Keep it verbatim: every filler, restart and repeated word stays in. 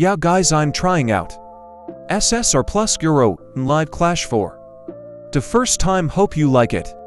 Yeah guys, I'm trying out S S R plus Euro in Live Clash four. The first time, hope you like it.